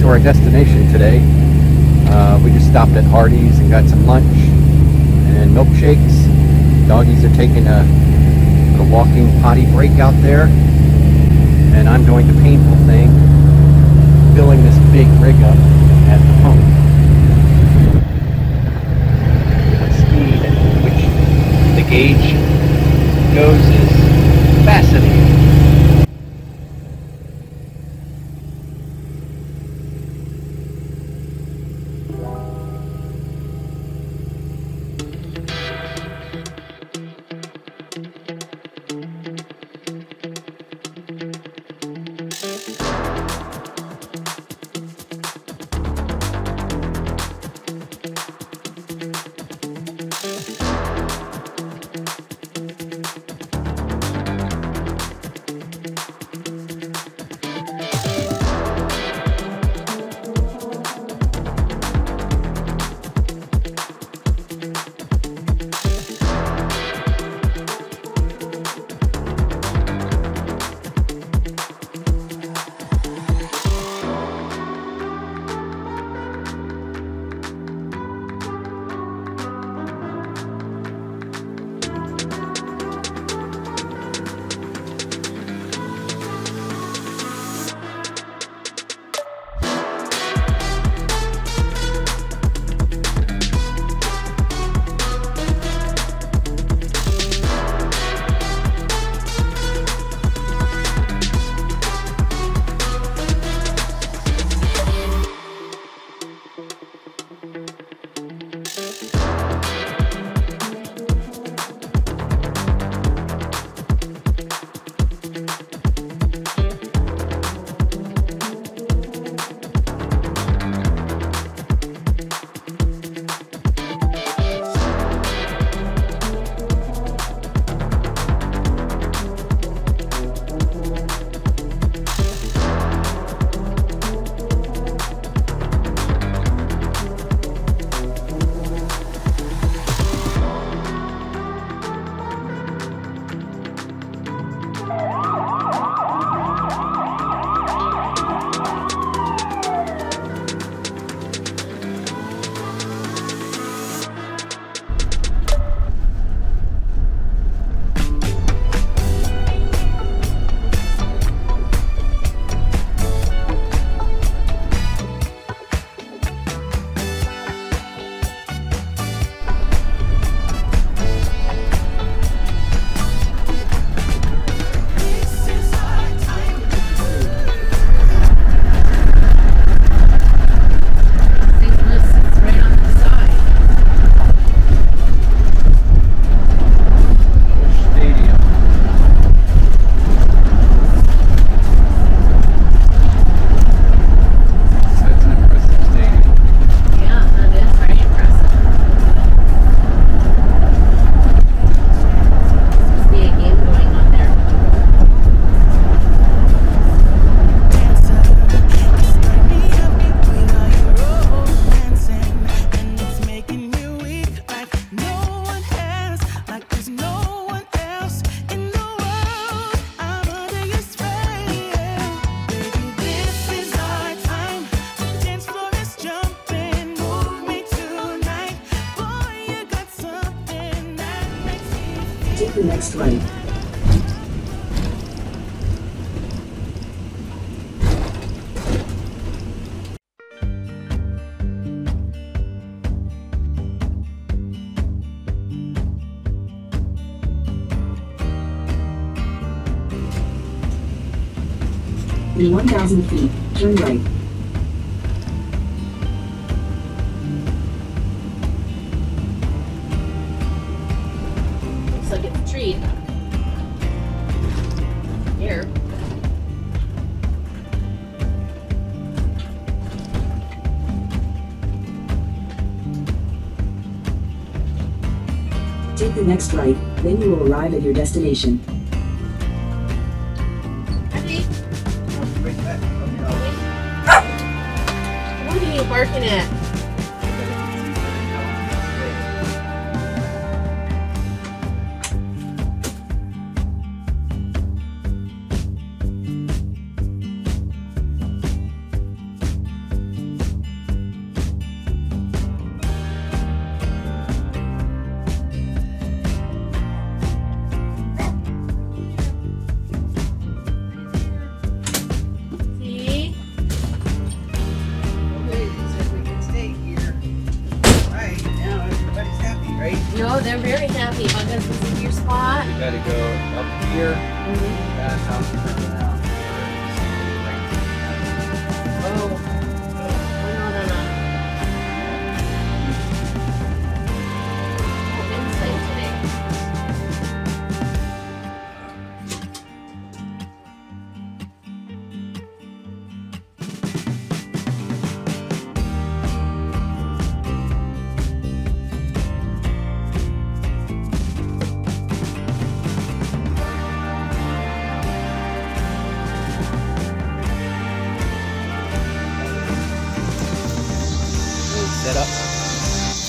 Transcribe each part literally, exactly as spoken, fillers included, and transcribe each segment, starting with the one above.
to our destination today. Uh, we just stopped at Hardee's and got some lunch and milkshakes. Doggies are taking a, a walking potty break out there, and I'm doing the painful thing, filling this big rig up at the pump. The speed at which the gauge goes is fascinating. Take the next right. In one thousand feet, turn right. Take the next right, then you will arrive at your destination. Happy? What are you barking at? No, they're very happy about this. This is your spot. You gotta go up here. Mm-hmm. That's how we turn it out. Oh. Oh, no, they're up.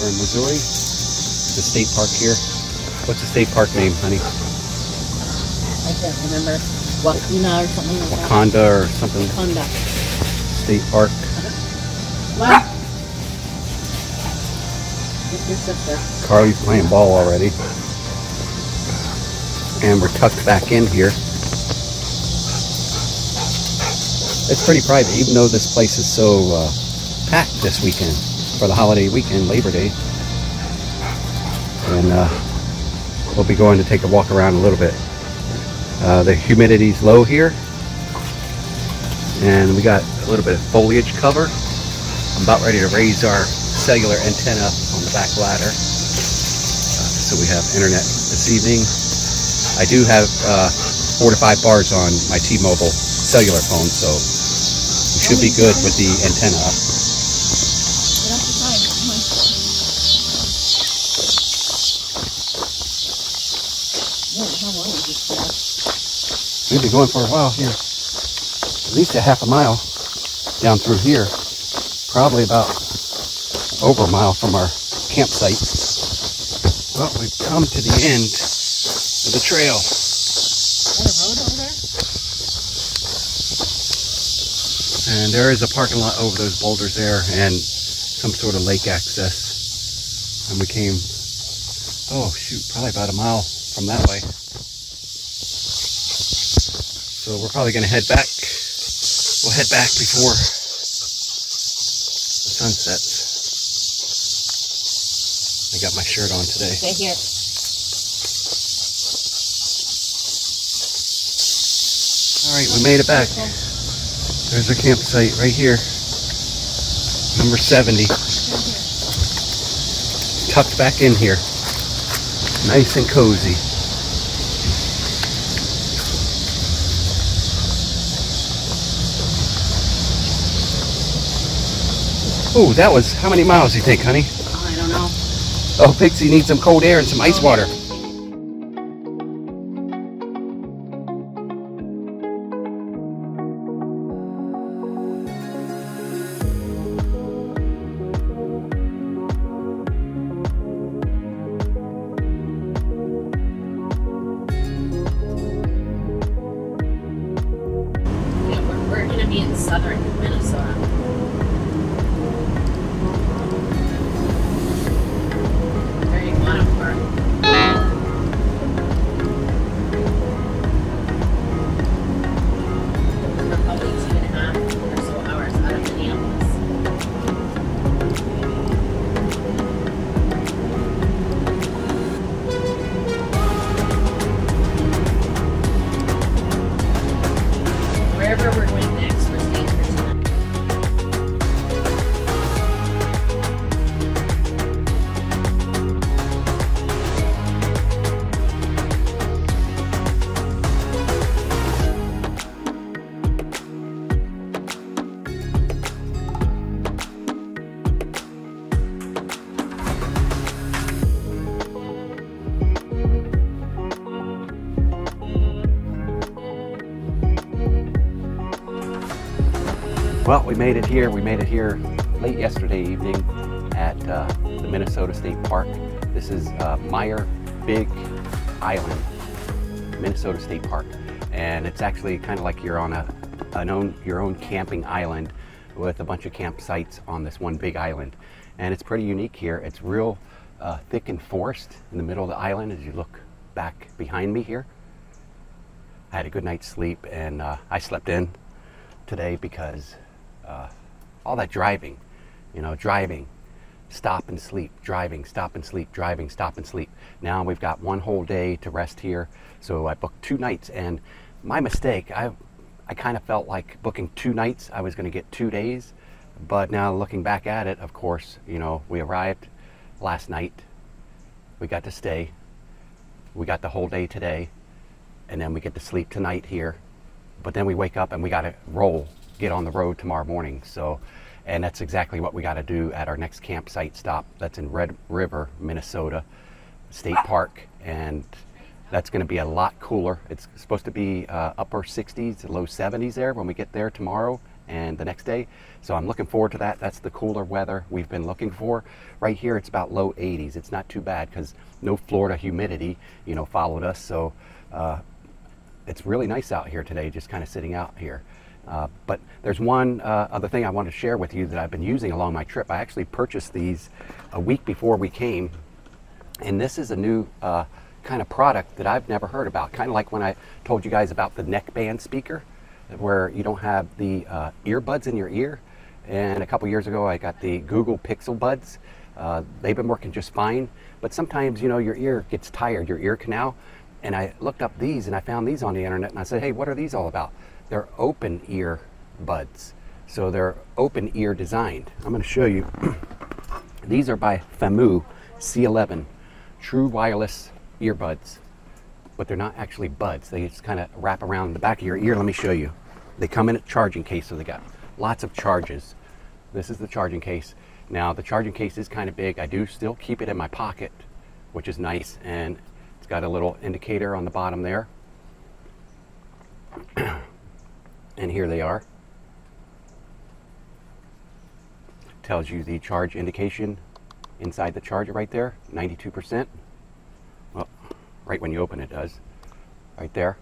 We're in Missouri. The state park here. What's the state park name, honey? I can't remember. Wakonda or something like that. Wakonda or something. Wakonda State Park. Wow. Ah. Carly's playing ball already. And we're tucked back in here. It's pretty private, even though this place is so uh, packed this weekend. For the holiday weekend, Labor Day, and uh, we'll be going to take a walk around a little bit. Uh, the humidity's low here, and we got a little bit of foliage cover. I'm about ready to raise our cellular antenna on the back ladder, uh, so we have internet this evening. I do have uh, four to five bars on my T-Mobile cellular phone, so we should be good with the antenna up. We've been going for a while here, at least a half a mile down through here, probably about over a mile from our campsite. Well, we've come to the end of the trail. Is there a road over there? And there is a parking lot over those boulders there and some sort of lake access. And we came, oh shoot, probably about a mile from that way. So we're probably going to head back. We'll head back before the sun sets. I got my shirt on today. Right here. Alright, we made it back. There's our campsite right here. Number seventy. Tucked back in here. Nice and cozy. Oh, that was, how many miles do you think, honey? I don't know. Oh, Pixie needs some cold air and some ice water. Yeah, we're, we're going to be in southern Minnesota. Well, we made it here. We made it here late yesterday evening at uh, the Minnesota State Park. This is uh, Myre-Big Island Minnesota State Park, and it's actually kind of like you're on a an own, your own camping island with a bunch of campsites on this one big island. And it's pretty unique here. It's real uh, thick and forest in the middle of the island. As you look back behind me here, I had a good night's sleep, and uh, I slept in today because. Uh, all that driving, you know, driving, stop and sleep, driving, stop and sleep, driving, stop and sleep. Now we've got one whole day to rest here. So I booked two nights, and my mistake, I, I kind of felt like booking two nights, I was going to get two days. But now looking back at it, of course, you know, we arrived last night, we got to stay, we got the whole day today, and then we get to sleep tonight here. But then we wake up and we got to roll, get on the road tomorrow morning. So, and that's exactly what we got to do at our next campsite stop. That's in Red River, Minnesota State Park. And that's going to be a lot cooler. It's supposed to be uh, upper sixties, low seventies there when we get there tomorrow and the next day. So I'm looking forward to that. That's the cooler weather we've been looking for. Right here, it's about low eighties. It's not too bad because no Florida humidity, you know, followed us. So uh, it's really nice out here today, just kind of sitting out here. Uh, but there's one uh, other thing I want to share with you that I've been using along my trip. I actually purchased these a week before we came, and this is a new uh, kind of product that I've never heard about. Kind of like when I told you guys about the neckband speaker, where you don't have the uh, earbuds in your ear. And a couple years ago, I got the Google Pixel Buds. Uh, they've been working just fine, but sometimes, you know, your ear gets tired, your ear canal. And I looked up these, and I found these on the internet, and I said, hey, what are these all about? They're open ear buds. So they're open ear designed. I'm going to show you. These are by FAMOO C eleven, true wireless earbuds, but they're not actually buds. They just kind of wrap around the back of your ear. Let me show you. They come in a charging case, so they got lots of charges. This is the charging case. Now, the charging case is kind of big. I do still keep it in my pocket, which is nice, and it's got a little indicator on the bottom there. And here they are. Tells you the charge indication inside the charger right there, ninety-two percent. Well, right when you open it does, right there.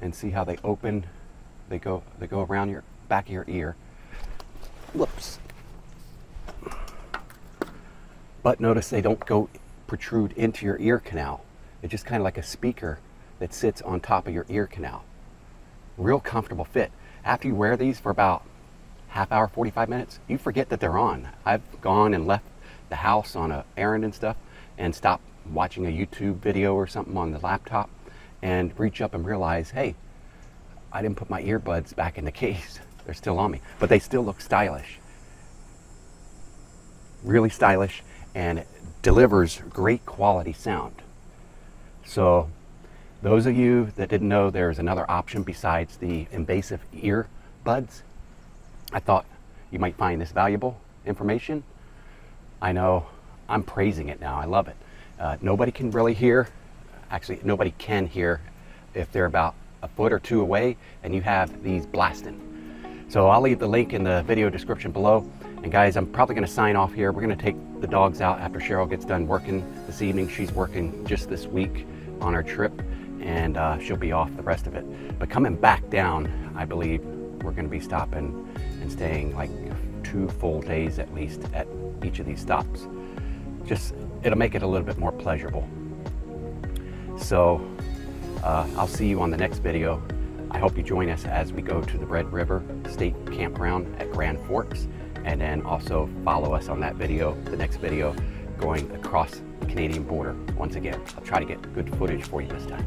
And see how they open, they go, they go around your back of your ear. Whoops. But notice they don't go protrude into your ear canal. It's just kind of like a speaker that sits on top of your ear canal. Real comfortable fit. After you wear these for about half hour, forty-five minutes, you forget that they're on. I've gone and left the house on an errand and stuff and stopped watching a YouTube video or something on the laptop and reach up and realize, hey, I didn't put my earbuds back in the case. They're still on me, but they still look stylish. Really stylish, and it delivers great quality sound. So those of you that didn't know there's another option besides the invasive ear buds, I thought you might find this valuable information. I know I'm praising it now. I love it. Uh, nobody can really hear. Actually, nobody can hear if they're about a foot or two away and you have these blasting. So I'll leave the link in the video description below. And guys, I'm probably going to sign off here. We're going to take the dogs out after Cheryl gets done working this evening. She's working just this week on our trip, and uh, she'll be off the rest of it. But coming back down, I believe we're going to be stopping and staying like two full days at least at each of these stops. Just, it'll make it a little bit more pleasurable. So uh, I'll see you on the next video. I hope you join us as we go to the Red River State Campground at Grand Forks, and then also follow us on that video, the next video, going across the Canadian border once again. I'll try to get good footage for you this time.